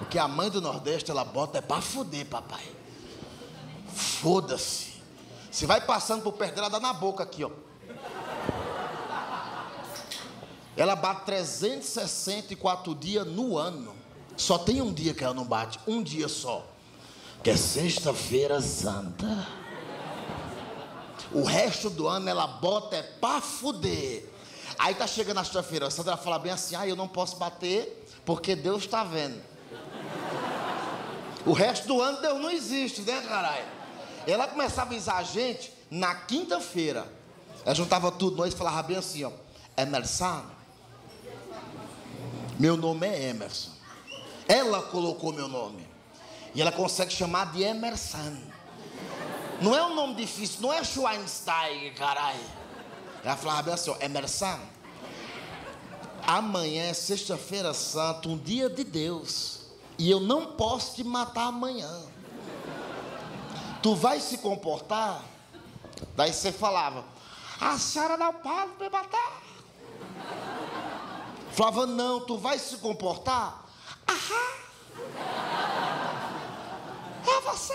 Porque a mãe do Nordeste, ela bota é pra foder, papai. Foda-se. Se vai passando por perto dela, dá na boca aqui, ó. Ela bate 364 dias no ano. Só tem um dia que ela não bate, um dia só. Que é Sexta-feira Santa. O resto do ano ela bota é pra fuder. Aí tá chegando a Sexta-feira Santa, ela fala bem assim: ah, eu não posso bater porque Deus tá vendo. O resto do ano Deus não existe, né, caralho? Ela começava a avisar a gente na quinta-feira. Ela juntava tudo nós e falava bem assim, ó: Emerson, meu nome é Emerson. Ela colocou meu nome. E ela consegue chamar de Emerson. Não é um nome difícil, não é Schweinsteiger, caralho. Ela falava bem assim, ó: Emerson, amanhã é Sexta-feira Santa, um dia de Deus. E eu não posso te matar amanhã. Tu vai se comportar? Daí você falava: a senhora não pode me matar. Falava: não, tu vai se comportar? Aham. É você.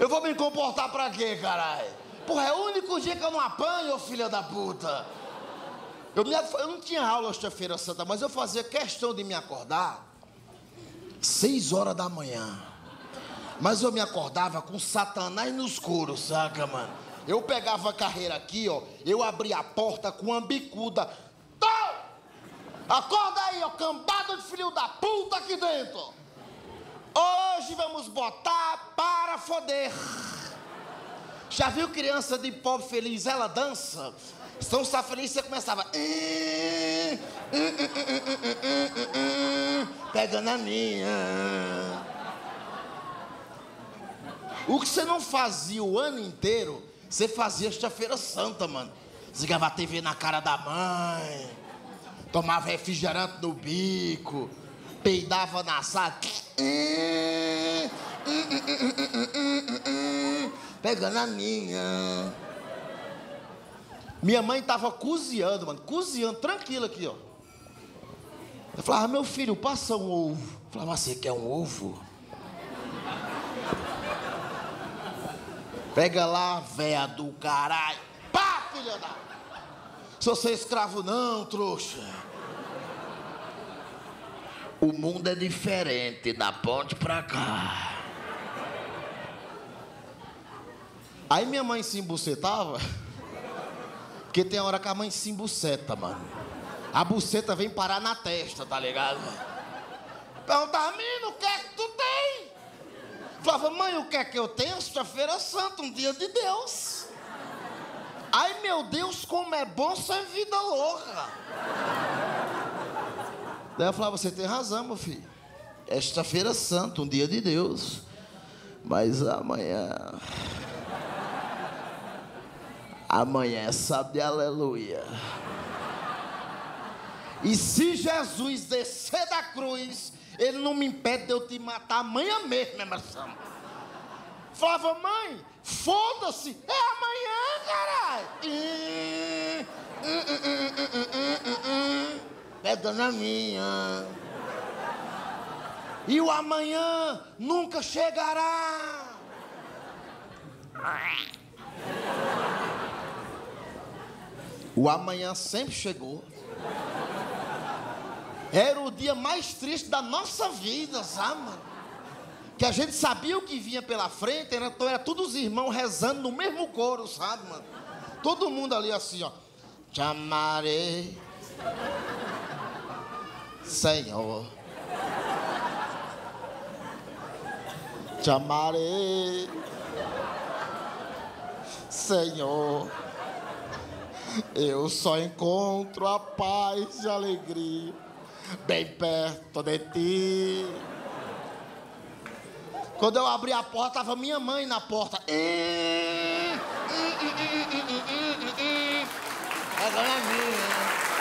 Eu vou me comportar pra quê, caralho? Porra, é o único dia que eu não apanho, filha da puta. Eu não tinha aula Sexta-feira Santa, mas eu fazia questão de me acordar 6 horas da manhã. Mas eu me acordava com Satanás nos coros, saca, mano? Eu pegava a carreira aqui, ó, eu abria a porta com uma bicuda. Tô! Acorda aí, ó, cambada de filho da puta aqui dentro! Hoje vamos botar para foder! Já viu criança de pobre feliz? Ela dança. São Safeliz, você começava... pegando a minha... O que você não fazia o ano inteiro, você fazia Sexta-feira Santa, mano. Desligava a TV na cara da mãe, tomava refrigerante no bico, peidava na sala... pegando a minha... Minha mãe tava cozinhando, mano, cozinhando, tranquila aqui, ó. Eu falava: meu filho, passa um ovo. Eu falava: você quer um ovo? Pega lá, véia do caralho. Pá, filha da... Se você é escravo não, trouxa. O mundo é diferente, da ponte pra cá. Aí minha mãe se embucetava... Porque tem hora que a mãe se embuceta, mano. A buceta vem parar na testa, tá ligado? Perguntava: menino, o que é que tu tem? Falava: mãe, o que é que eu tenho? Sexta-feira Santa, um dia de Deus. Ai, meu Deus, como é bom essa vida louca. Daí eu falava: você tem razão, meu filho. É Sexta-feira Santa, um dia de Deus. Mas amanhã... amanhã é sábado de aleluia. E se Jesus descer da cruz, ele não me impede de eu te matar amanhã mesmo, Emerson. Falava: mãe, foda-se, é amanhã, caralho. Pega na minha. E o amanhã nunca chegará. O amanhã sempre chegou. Era o dia mais triste da nossa vida, sabe, mano? Que a gente sabia o que vinha pela frente, então era todos os irmãos rezando no mesmo coro, sabe, mano? Todo mundo ali assim, ó: te amarei, Senhor. Te amarei, Senhor. Eu só encontro a paz e a alegria bem perto de ti. Quando eu abri a porta, tava minha mãe na porta. Agora é minha.